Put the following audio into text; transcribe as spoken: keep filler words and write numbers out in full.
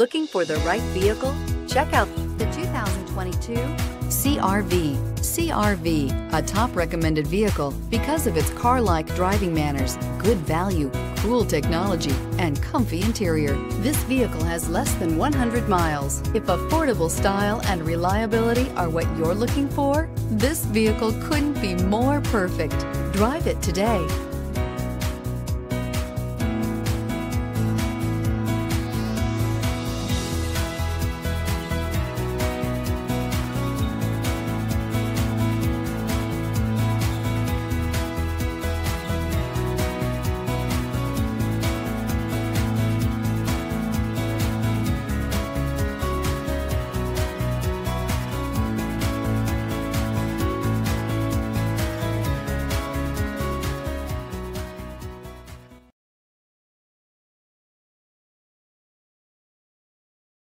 Looking for the right vehicle? Check out the two thousand twenty-two C R V. C R V, a top recommended vehicle because of its car-like driving manners, good value, cool technology, and comfy interior. This vehicle has less than one hundred miles. If affordable style and reliability are what you're looking for, this vehicle couldn't be more perfect. Drive it today.